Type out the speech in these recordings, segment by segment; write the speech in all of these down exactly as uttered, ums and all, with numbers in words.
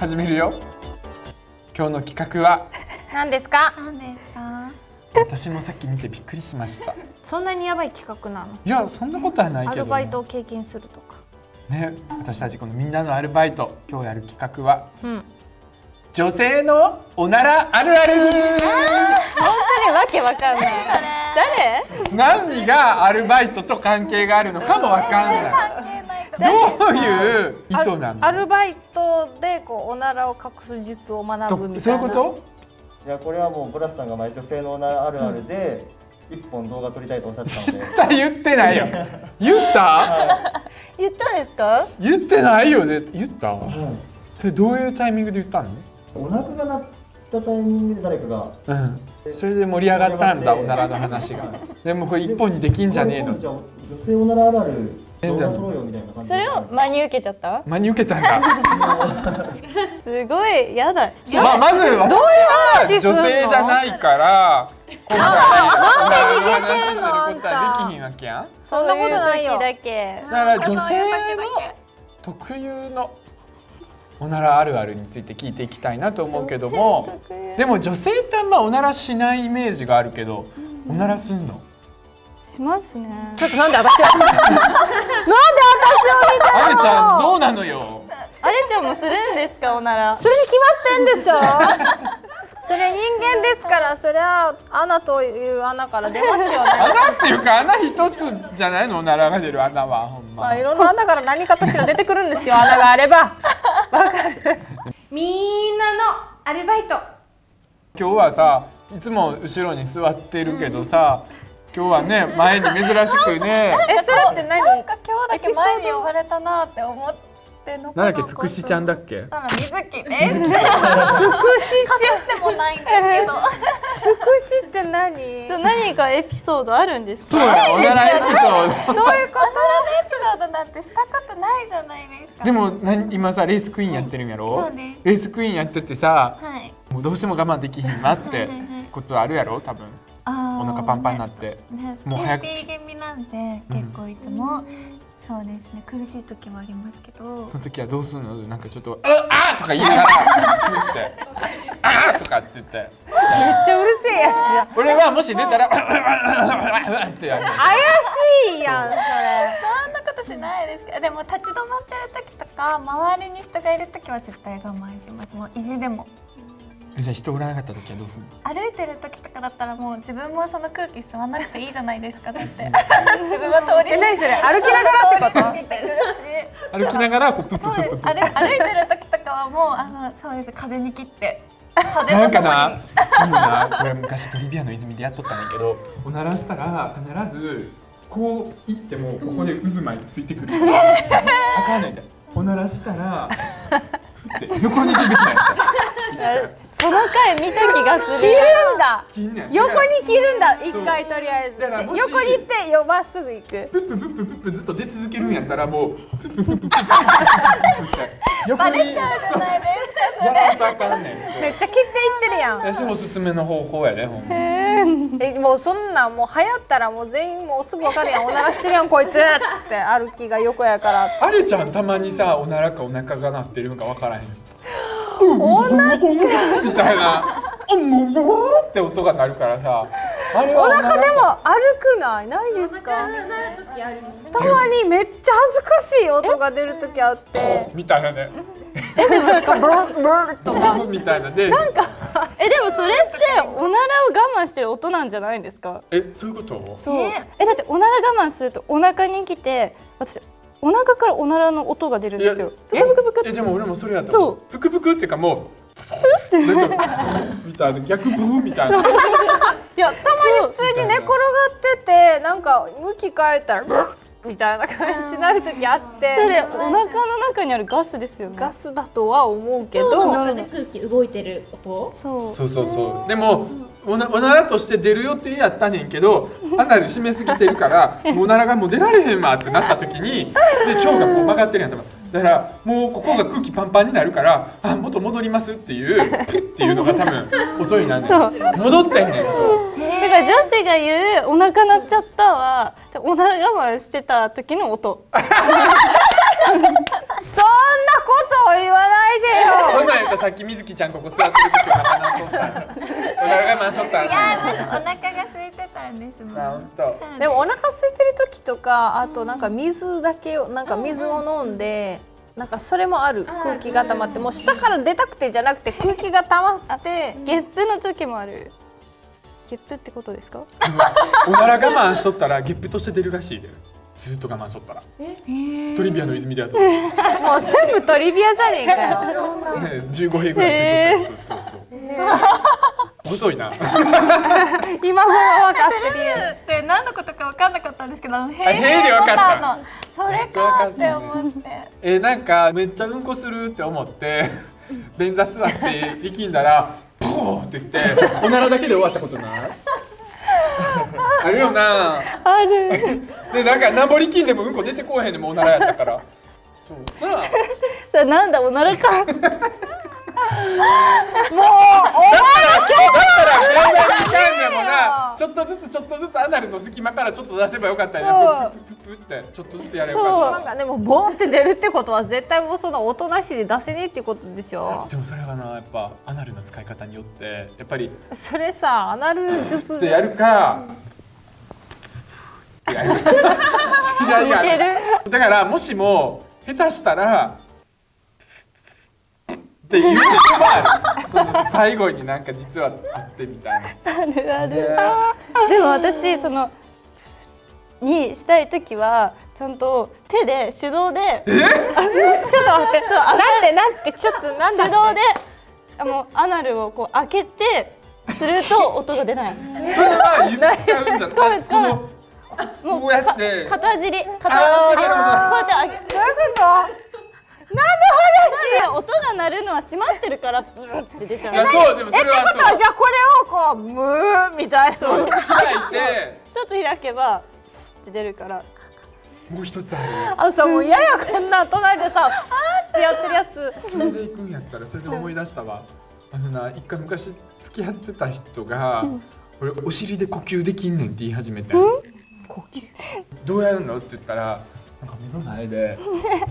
始めるよ。今日の企画は何ですか？何ですか？私もさっき見てびっくりしました。そんなにやばい企画なの？いや、そんなことはないけど、ね、アルバイトを経験するとかね、私たちこのみんなのアルバイト、今日やる企画は、うん、女性のおならあるある。本当にわけわかんない。誰？何がアルバイトと関係があるのかもわかんない。どういう意図なの？アルバイトでこうおならを隠す術を学ぶみたいな。そういうこと？いや、これはもうブラスさんが前女性のおならあるあるで一本動画撮りたいとおっしゃってたので。絶対言ってないよ。言った？言ったんですか？言ってないよ。絶対言った。それどういうタイミングで言ったの？お腹が鳴ったタイミングで誰かが。うん。それで盛り上がったんだ、おならの話が。でもこれ一本にできんじゃねえの。女性おならあるある。それを真に受けちゃった？真に受けたんだ。すごいやだ。ままず私は女性じゃないから、こんな話することはできひんわけやん。そんなことないよ。だから女性の特有のおならあるあるについて聞いていきたいなと思うけども、でも女性ってあんまおならしないイメージがあるけど、おならすんの？しますね。ちょっとなんで私はなんで私を見たの？あれちゃんどうなのよ。あれちゃんもするんですか、おなら？それに決まってんでしょ。それ人間ですから、それは穴という穴から出ますよね。穴っていうか穴一つじゃないの、おならが出る穴は。ほんま。まあいろんな穴から何かとしら出てくるんですよ。穴があれば。わかる。みんなのアルバイト。今日はさ、いつも後ろに座ってるけどさ。うん、今日はね、前に珍しくね。え、それって何？なんか今日だけ前に呼ばれたなって思ってのこのこ。なんだっけ、つくしちゃんだっけ？あら、みずきです。つくしちゃんでもないんですけど。つくしって何？そう、何かエピソードあるんですか？そうや、おならエピソード。そういうこと。おならのエピソードなんてしたことないじゃないですか。でも、なに今さ、レースクイーンやってるんやろ？そうです。レースクイーンやっててさ、もうどうしても我慢できひんなってことあるやろ、多分。お腹パンパンになって、もう早く。ピーピー気味なんで、結構いつも。そうですね、苦しい時もありますけど。その時はどうするの、なんかちょっと、ああとか言いながら、ああとかって言って。めっちゃうるせえやつじゃん。俺はもし出たら、ってやる。怪しいやん、それ。そんなことしないですけど、でも立ち止まってる時とか、周りに人がいる時は絶対我慢します。もう意地でも。じゃあ人おらなかった時はどうするの？歩いてる時とかだったらもう自分もその空気吸わなくていいじゃないですか。だって自分は通りに歩きながらってこと？歩きながらこうプップップップ。歩いてる時とかはもうあのそうです、風に切って風のとこに。なんかな、今これ昔トリビアの泉でやっとったんだけど、おならしたら必ずこう行ってもここで渦巻いてついてくる。わかんないんだ。おならしたらって横に行くべきなんだ。その回見た気がする。切るんだ。横に切るんだ。一回とりあえず。横に行って、よばすぐ行く。プッププッププップずっと出続けるんやったら、もう。バレちゃうじゃないですか、それ。めっちゃ気付いてるやん。私おすすめの方法やで、ほんま。え、もうそんなん、もう流行ったら、もう全員もうすぐわかるやん。おならしてるやん、こいつ。って歩きが横やから。あれちゃん、たまにさ、おならかお腹が鳴ってるのかわからへん。みたいな「もうもう」って音が鳴るからさ、あれはお腹でも歩くないないですか？たまにめっちゃ恥ずかしい音が出る時あって、みたいなね。え、でもなんか「ブーブー」とかみたいなで、なんかえ、でもそれっておならを我慢してる音なんじゃないんですか？え、そういうこと？そう。え、だっておなら我慢するとお腹にきて、私お腹からおならの音が出るんですよ。ブクブクブクって。え、でも俺もそれやった。そう。ブクブクっていうかもうなんかみたいな、逆ブーみたいな。いや、たまに普通に寝転がってて、なんか向き変えたらブッみたいな感じになる時あって。それお腹の中にあるガスですよね。ガスだとは思うけど。お腹で空気動いてる音。そう。そうそうそう。でもおならとして出る予定やったねんけど、アナル締めすぎてるからおならがもう出られへんわってなった時に、で腸がこう曲がってるやん、だからもうここが空気パンパンになるから、あ、元戻りますっていうプッっていうのが多分音になるねん。戻ってんねん。そうだから女子が言うお腹鳴っちゃったはおなら我慢してた時の音。そんなことを言わないでよ。そんなっきみずきちゃんここ座ってる時お腹が取ったお腹がまんしょったんで、いや、まずお腹が空いてたんですもん。あ、本当。でもお腹空いてる時とか、あとなんか水だけをなんか水を飲んで、なんかそれもある。空気が溜まって、もう下から出たくてじゃなくて空気が溜まってゲップの時もある。ゲップってことですか？おなら我慢しとったらゲップとして出るらしいで。ずっと我慢しとったら。トリビアの泉でやった。もう全部トリビアじゃねえかよ。十五平ぐらいずっと。そうそうそう。遅いな。今も分かってる。トリビアって何のことか分かんなかったんですけど、平で分かったの。それかって思って。え、なんかめっちゃうんこするって思って便座座って力んだら。ポーって言っておならだけで終わったことない？あるよな。ある。でなんかなぼりきんでもうんこ出てこうへんでもおならやったから。そう。なあ。それなんだおならか。もうお前ら今日。だから平らにいかんでもな。ちょっとずつちょっとずつアナルの隙間からちょっと出せばよかったりな。ププププってちょっとずつやればよかった。なんかでもボーって出るってことは絶対もうその音なしで出せねえってことでしょ。でもそれはなやっぱアナルの使い方によってやっぱり。それさアナル術でやるか。違う違う。だからもしも下手したら。っていうのは最後になんか実はあってみたいな。あるある。でも私そのにしたい時はちゃんと手で手動で。え？ちょっと待って。そう、なんてなんてちょっとなんだ。手動であのアナルをこう開けてすると音が出ない。それは指使うんじゃない？使う使う。もう片尻、片尻、こうやってどういうこと？なんで話？音が鳴るのは閉まってるからブーって出ちゃう。いやそうでもそれはそう。えってことはじゃあこれをこうムーみたいな。そう開いて。ちょっと開けばスッって出るから。もう一つある。あのさもう嫌やこんな隣でさスッってやってるやつ。それで行くんやったらそれで思い出したわ。あのな一回昔付き合ってた人が俺お尻で呼吸できんねんって言い始めて。呼吸？どうやるのって言ったら。なんか目の前で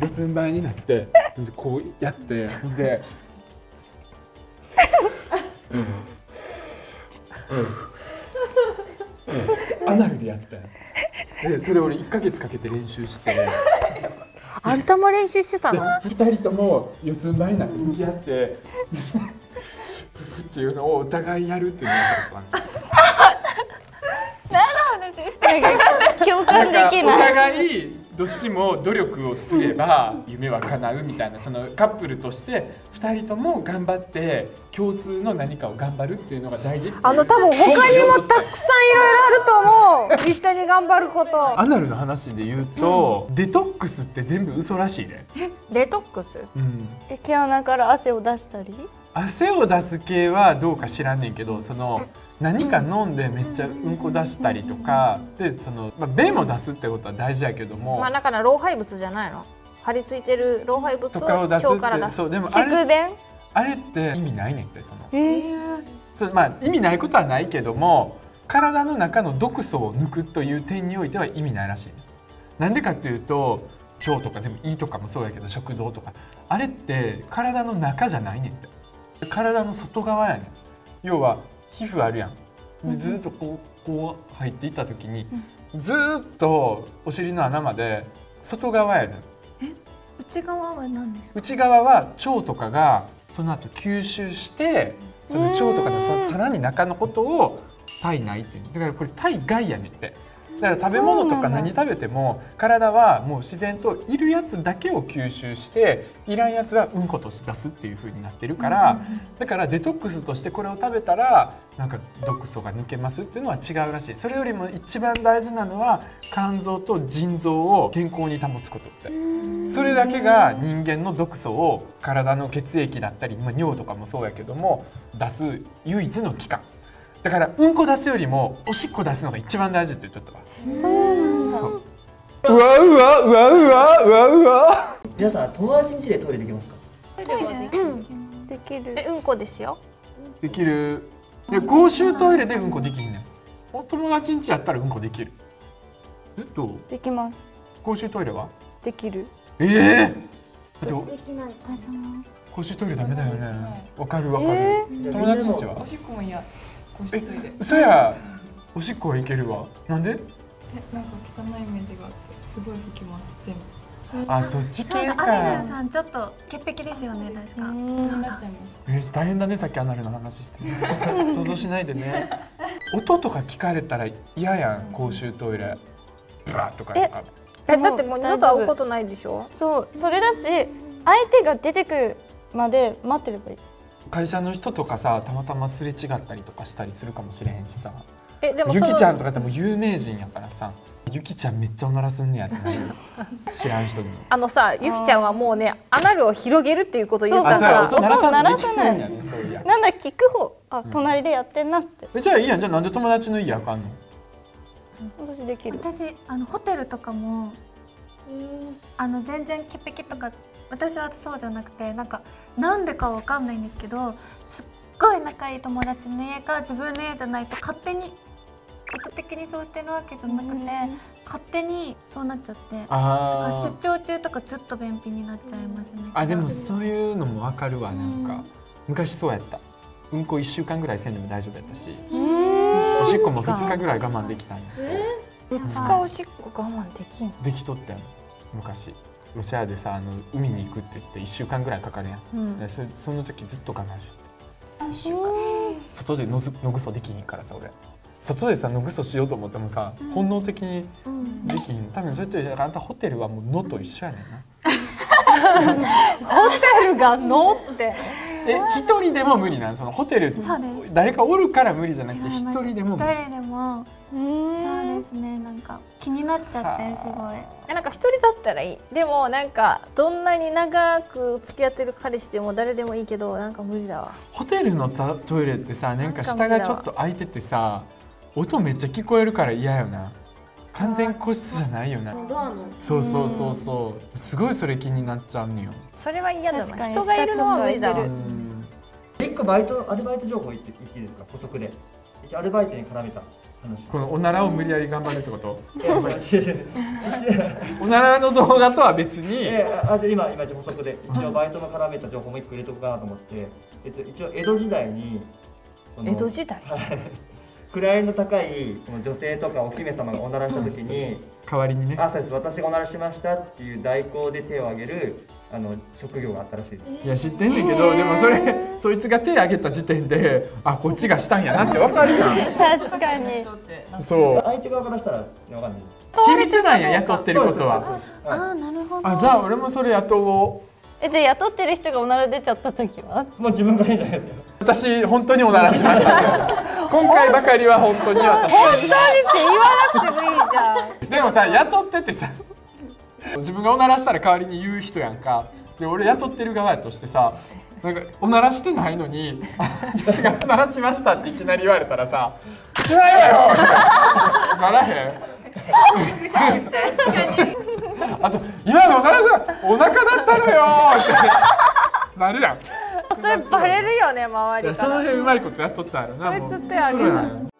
四つん這いになってでこうやってでアナルでやってでそれ俺いっかげつかけて練習してあんたも練習してたの？ふたりとも四つん這いになって向き合ってっていうのをお互いやるっていうのがあった。共感できない。お互いどっちも努力をすれば夢は叶うみたいなそのカップルとしてふたりとも頑張って共通の何かを頑張るっていうのが大事っていう。あの多分他にもたくさんいろいろあると思う。一緒に頑張ること。アナルの話で言うと、うん、デトックスって全部嘘らしいね。デトックス？うん。え、毛穴から汗を出したり？汗を出す系はどうか知らんねんけどその。何か飲んでめっちゃうんこ出したりとかでその、まあ、便を出すってことは大事やけどもまあだから老廃物じゃないの張り付いてる老廃物を腸から出すそうでもあれ、あれって意味ないねんってその、えー、そうまあ意味ないことはないけども体の中の毒素を抜くという点においては意味ないらしい。なんでかっていうと腸とか全部胃とかもそうやけど食道とかあれって体の中じゃないねんって体の外側やねん。要は皮膚あるやん。でずっとこう、こう入っていった時に、うん、ずっとお尻の穴まで外側やねん。え、内側は何ですか？内側は腸とかがその後吸収して、その腸とかのさ、さらに中のことを体内っていう。だからこれ体外やねんって。だから食べ物とか何食べても体はもう自然といるやつだけを吸収していらんやつはうんことして出すっていう風になってるからだからデトックスとしてこれを食べたらなんか毒素が抜けますっていうのは違うらしい。それよりも一番大事なのは肝臓と腎臓を健康に保つことってそれだけが人間の毒素を体の血液だったり、まあ、尿とかもそうやけども出す唯一の器官。だからうんこ出すよりもおしっこ出すのが一番大事って言っとったわ。そう。うわうわうわうわうわうわ。皆さん友達ん家でトイレできますか？トイレできる。でうんこですよ。できる。で公衆トイレでうんこできんね。お友達ん家やったらうんこできる。えっと。できます。公衆トイレは？できる。ええ。できない。私も。公衆トイレダメだよね。わかるわかる。友達んちはおしっこも嫌。公衆トイレ。嘘や。おしっこはいけるわ。なんで？え、なんか汚いイメージがあってすごい引きます全部。あ、そっち系か。アレルさんちょっと潔癖ですよね確か。そうなっちゃいました。大変だねさっきアナルの話してね。想像しないでね。音とか聞かれたら嫌やん公衆トイレ。ブラッとかなんか。え、だってもう二度と会うことないでしょ。そう、それだし相手が出てくるまで待ってればいい。会社の人とかさたまたますれ違ったりとかしたりするかもしれへんしさ。え、でもゆきちゃんとかってもう有名人やからさ。ゆきちゃんめっちゃおならすんねやってない知らん人に。あのさゆきちゃんはもうねアナルを広げるっていうこと言うからさ音鳴らさないなんだ聞く方あ隣でやってんなって。じゃあいいやん。じゃあなんで友達の家あかんの？私できる。私あのホテルとかもあの全然潔癖とか私はそうじゃなくてなんかなんでかわかんないんですけどすっごい仲いい友達の家か自分の家じゃないと勝手に。意図的にそうしてるわけじゃなくて、勝手にそうなっちゃって、出張中とかずっと便秘になっちゃいますね。あ、でもそういうのもわかるわ。なんか昔そうやった。うんこいっしゅうかんぐらいせんでも大丈夫やったし、おしっこもふつかぐらい我慢できたんですよ。ふつかおしっこ我慢できん？できとったよ。昔ロシアでさあの海に行くって言っていっしゅうかんぐらいかかるやん。そその時ずっと我慢しとった。いっしゅうかん。外でのぐそできひんからさ俺。外でさのぐそしようと思ってもさ、うん、本能的にできん。多分それってあんたホテルはもうのと一緒やねんな。ホテルがのってえ一人でも無理なん？そのホテル誰かおるから無理じゃなくて一人でも無理？一人でもそうですね。なんか気になっちゃってすごい。なんか一人だったらいい。でもなんかどんなに長く付き合ってる彼氏でも誰でもいいけどなんか無理だわ。ホテルのトイレってさなんか下がちょっと開いててさ。音めっちゃ聞こえるから嫌よな。完全個室じゃないよな。そうそうそうそう。すごいそれ気になっちゃうのよ。それは嫌だな。人がいるのは無理だわ。一個バイトアルバイト情報言っていいですか？補足で。一応アルバイトに絡めた話。このおならを無理やり頑張るってこと？おならの動画とは別に。ええ、あじゃ今今補足で一応バイトの絡めた情報も一個入れとくかなと思って。えっと一応江戸時代に。江戸時代。位の高い女性とかお姫様がおならした時に代わりにね、あ、そうです、私がおならしましたっていう代行で手を挙げるあの職業があったらしいです。いや知ってんねんけど、でもそれそいつが手を挙げた時点であこっちがしたんやなって分かるやん。確かにそう相手側からしたら分かんない。秘密なんや雇ってることは。あ、なるほど。あ、じゃあ俺もそれ雇おう。え、じゃあ雇ってる人がおなら出ちゃった時はもう自分がいいじゃないですか。私本当におならしました今回ばかりは本当に私本当にって言わなくてもいいじゃん。でもさ雇っててさ自分がおならしたら代わりに言う人やんか。で俺雇ってる側やとしてさなんかおならしてないのに私がおならしましたっていきなり言われたらさしないわよならへん。あと今のおならじゃお腹だったのよってなるやん。それバレるよね周りから。その辺うまいことやっとったんやろな。そいつってあげない。